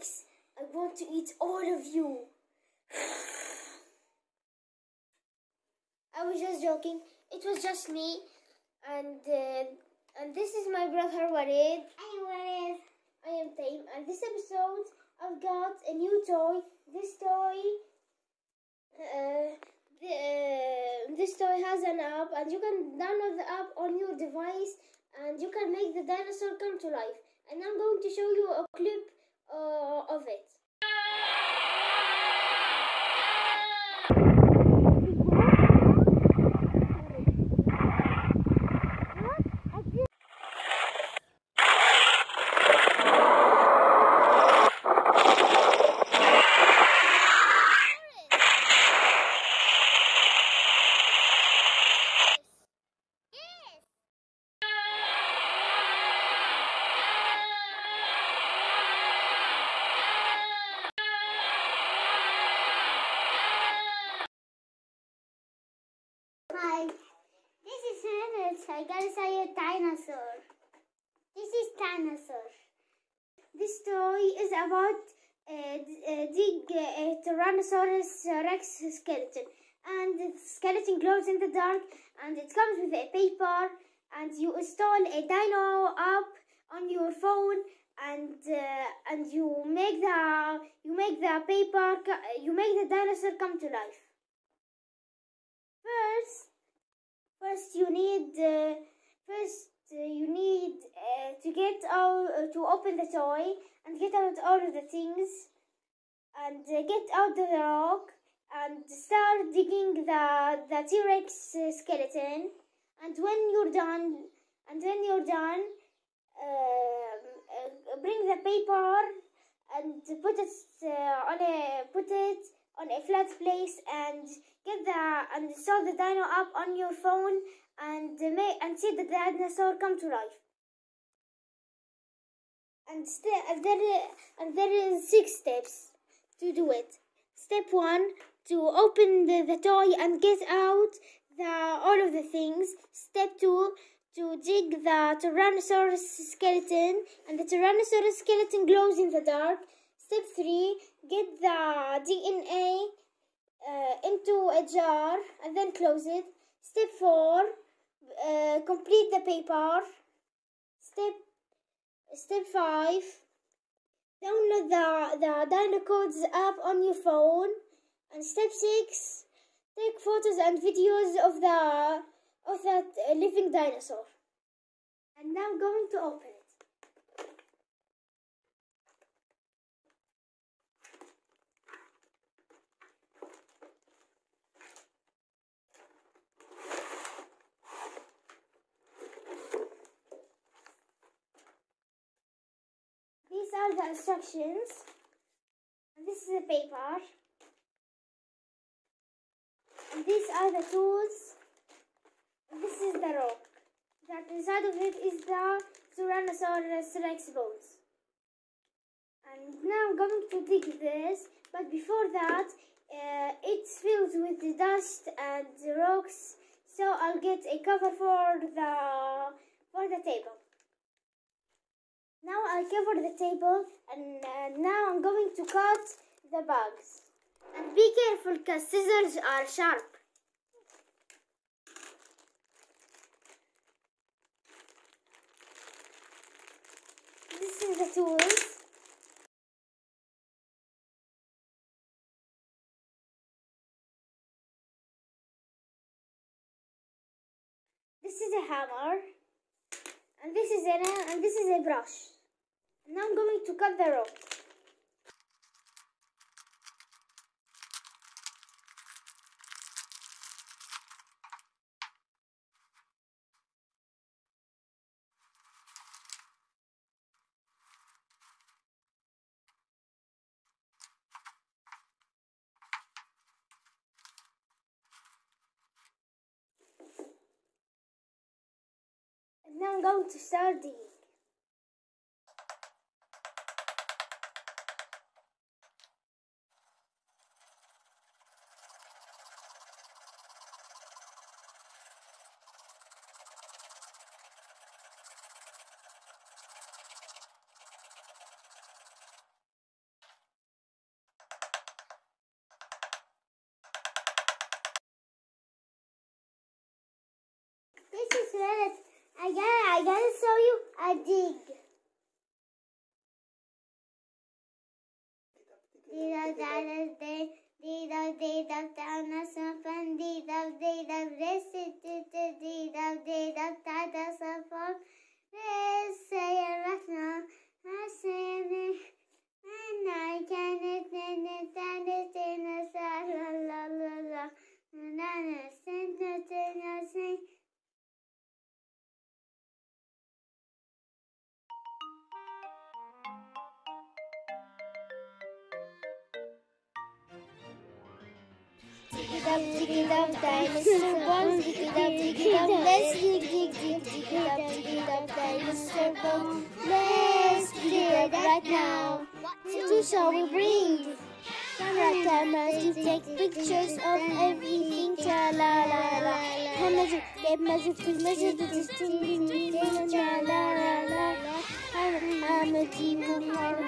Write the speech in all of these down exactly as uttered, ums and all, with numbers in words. T-Rex. I want to eat all of you. I was just joking. It was just me. And uh, and this is my brother Ward. Hi Ward. I am Taim. And this episode, I've got a new toy. This toy, uh, the, uh, this toy has an app, and you can download the app on your device, and you can make the dinosaur come to life. And I'm going to show you a clip uh, of it. This is T-Rex. I gotta say a dinosaur. This is dinosaur. This toy is about uh, uh, the uh, Tyrannosaurus Rex skeleton, and the skeleton glows in the dark, and it comes with a paper, and you install a Dino app on your phone, and uh, and you make the you make the paper you make the dinosaur come to life. First. First, you need uh, first uh, you need uh, to get out uh, to open the toy and get out all of the things, and uh, get out the rock and start digging the the T-Rex uh, skeleton. And when you're done, and when you're done, uh, uh, bring the paper and put it uh, on a put it. on a flat place, and get the and install the Dino app on your phone, and make and see the dinosaur come to life. And there and there is six steps to do it. Step one: to open the, the toy and get out the all of the things. Step two: to dig the Tyrannosaurus skeleton, and the Tyrannosaurus skeleton glows in the dark. Step three: get the D N A uh, into a jar and then close it. Step four: uh, complete the paper. Step step five: download the the DinoCodes app on your phone. And step six: take photos and videos of the of that uh, living dinosaur. And now I'm going to open it. These are the instructions, and this is the paper, and these are the tools, and this is the rock. That inside of it is the Tyrannosaurus Rex bones. And now I'm going to dig this, but before that, uh, it's filled with the dust and the rocks, so I'll get a cover for the for the table. Now I cover the table, and uh, now I'm going to cut the bugs. And be careful, because scissors are sharp. This is the tools. This is a hammer. And this is a and this is a brush. Now I'm going to cut the rock. Now I'm going to start digging. planet. I gotta, I gotta show you a dig. Dido, Dido, Dido, Dido, Dido, Dinosaur Fun, Dido, Dido, Listen, Dido, Dido, Dido, Dinosaur Fun, Listen, Rational, I say it, and I can it, and it, and it, Dinosaur, la, la, la, la, and I listen to Dinosaur. Dig it up, dig it up, dinosaur bones. Dig it up, dig it up, let's dig, dig, dig, dig it up, dig it up, dinosaur bones. Let's dig it up right now. What shall we bring? Camera, camera, to take pictures of everything. Cha la la la. Hand measure, tape measure, take measure, the distance. Cha la la la. I'm a deep heart.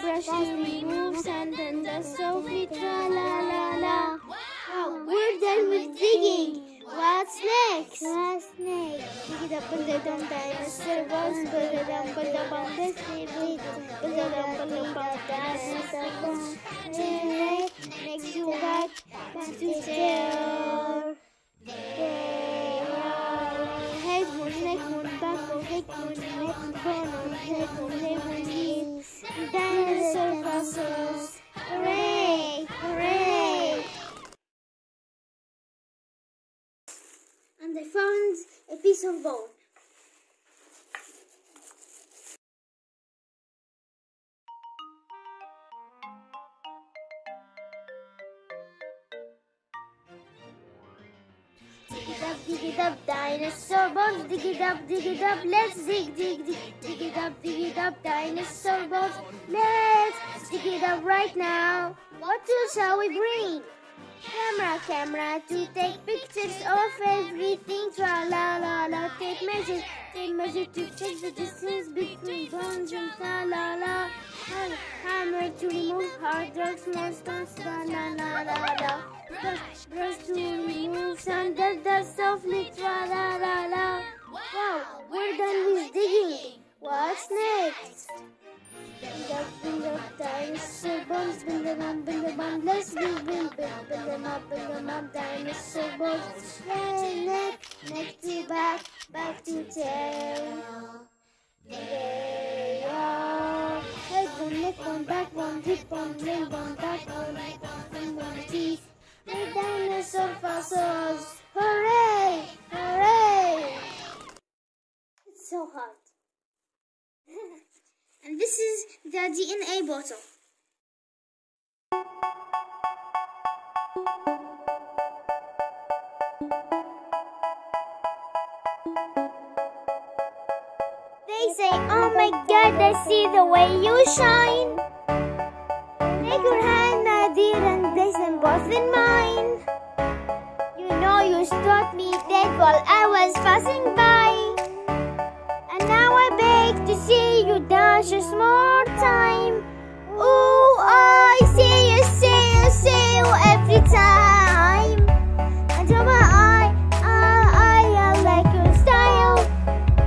Brush the moves and then the softly tra la la la. Wow, we're done with digging. What's next? What's next? Dig it up, pull it down, dinosaur bones. Pull it down, pull it down, let's dig it. Pull it down, pull it down, dinosaur bones. Next to what? Back to tail. They are head one, neck one, back one, head one, neck one, head one, head one, head one. Dinosaur fossils! Hooray! Hooray! And I found a piece of bone. Dig it up, dinosaur bones. Dig it up, dig it up. Let's dig, dig, dig. Dig it up, dig it up, dinosaur bones. Let's dig it up right now. What tool shall we bring? Camera, camera, to take pictures of everything. Tra la la la. Take measure, take measure to check the distance between bones. And tra la la. Hammer to remove hard rocks, more stones. Tra la la la la. Brush, brush to remove sand that does softly tra la la la. Wow, we're done with digging. What's next? Dig up, dig up, dinosaur bones. Build them up, build them up. Let's dig, build, build, build them up, build them up. Dinosaur bones. Head, neck, neck to back, back to tail. They are head one, neck one, back one, hip one, limb one, back one, leg one, thumb one, teeth. The dinosaur fossils! Hooray! Hooray! It's so hot. And this is the D N A bottle. They say, oh my God, I see the way you shine. Take your hand, I did, and place them both in mine. You know you taught me that while I was passing by, and now I beg to see you dance just more time. Ooh, I see you, see you, see you every time. Until my eye, I, I, I like your style.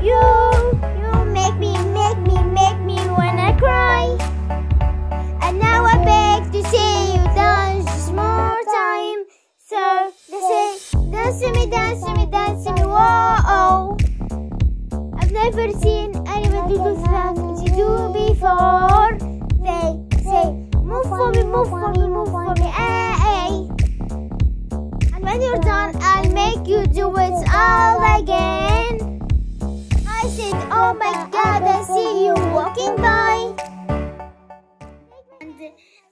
You, you make me, make me, make me wanna cry. And now I beg to see you dance just more time. So they say, dance to me, dance to me, dance to me, whoa. I've never seen anybody do that as you do before. They say, move for me, move for me, move for me, ay, ay. And when you're done, I'll make you do it all again. I said, oh my God, I see you walking by.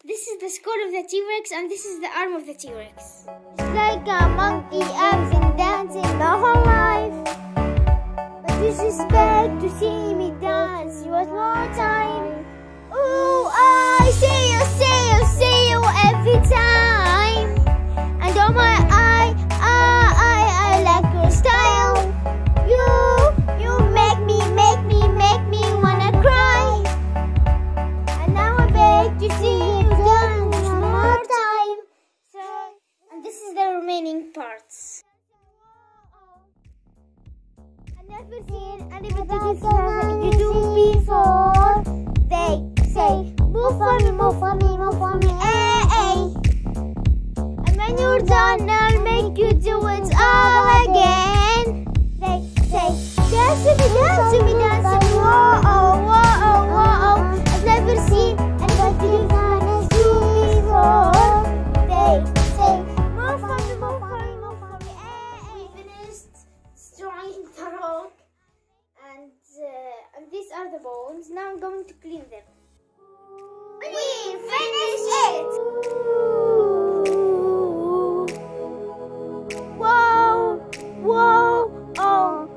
This is the skull of the T-Rex and this is the arm of the T-Rex. It's like a monkey, ups and dancing the whole life. But you suspect to see me dance one more time. Ooh, I see you, see you, see you every time. And oh my, I, I, I, I like your style. You, you make me, make me, make me wanna cry. And now I beg to see. Remaining parts. about the one you do before. They say, move for me, move for me, move for me, hey, hey. And when you're done, I'll make you do it all again. They say, dance to me, dance to me, dance to me, whoa, oh, whoa, oh, whoa, oh. I've never seen anybody done as you before. They say, move for me, move for me, move for me, hey, hey. We finished destroying the rock. And, uh, and these are the bones. Now I'm going to clean them. We finished it! Ooh. Whoa! Whoa! Oh!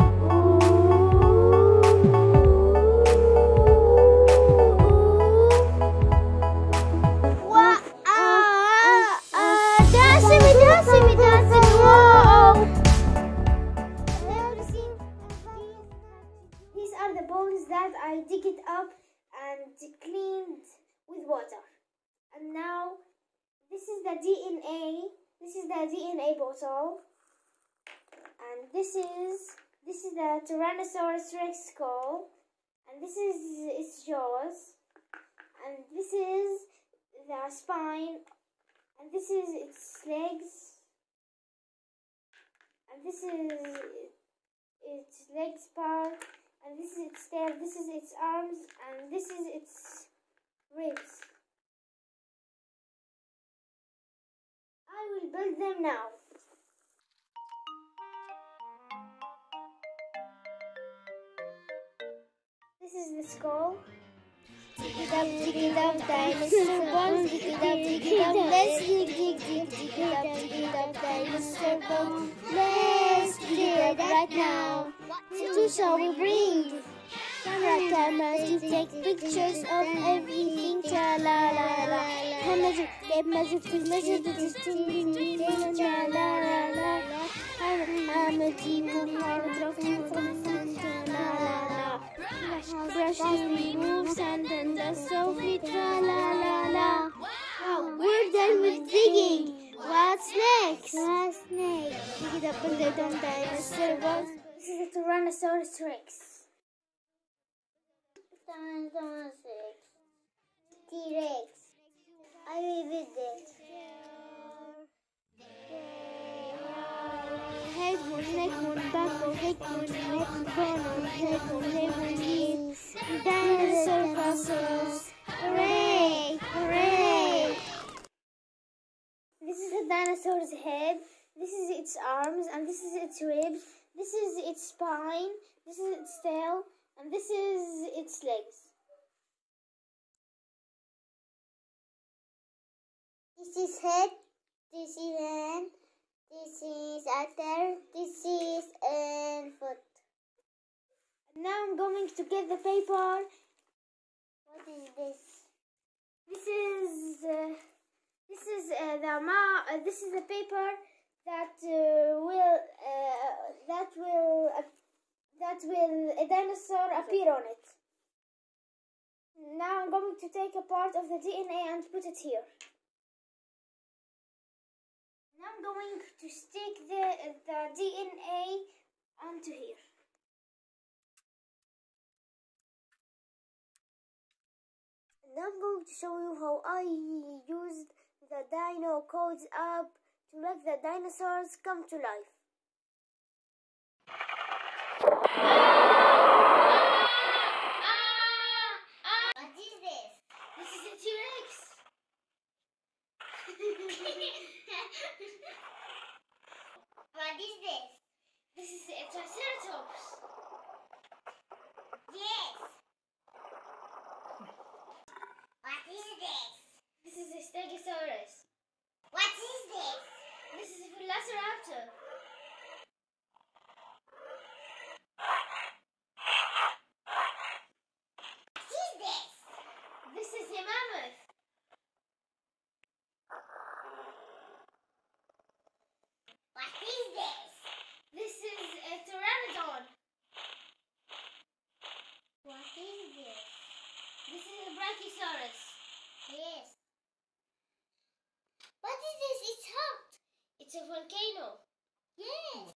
That I dig it up and cleaned with water. And now this is the D N A. This is the D N A bottle. And this is this is the Tyrannosaurus Rex skull. And this is its jaws. And this is the spine. And this is its legs. And this is its legs part. And this is its tail, this is its arms, and this is its ribs. I will build them now. This is the skull. Dig it up, dig it up, dinosaur bones. Dig it up, dig it up, let's dig, dig, dig, dig it up, dig it up, dinosaur bones. Let's dig it up right now. What shall we bring? Camera, cameras to take pictures of everything. Tra la la la. Hand measure, tape measure, to measure the distance. Tra la la la. I'm a deep hard rock from the la la la. Brush, brush, remove sand and dust off it. Tra la la la. We're done with digging. What's next? What's next? Dig it up and the dumb dinosaur bones. This is a Tyrannosaurus Rex. Tyrannosaurus Rex. T-Rex. I will build it. Head one, neck one, back one, head one, neck one, head one, head one, knees. Dinosaur fossils. Hooray! Hooray! This is a dinosaur's head. This is its arms and this is its ribs. This is its spine, this is its tail, and this is its legs. This is head, this is hand, this is a tail, this is a foot. Now I'm going to get the paper. What is this? This is uh, this is uh, the uh, this is the paper that uh, will uh, that will uh, that will a dinosaur appear on it. Now I'm going to take a part of the D N A and put it here. Now I'm going to stick the the D N A onto here. Now I'm going to show you how I used the DinoCodes app to make the dinosaurs come to life. What is this? This is a T-Rex. What is this? This is a Triceratops. Yes. What is this? This is a Stegosaurus. What is this? This is a Velociraptor. What is this? This is a mammoth. What is this? This is a pteranodon. What is this? This is a Brachiosaurus. Yes. What is this? It's hot. It's a volcano. Yes.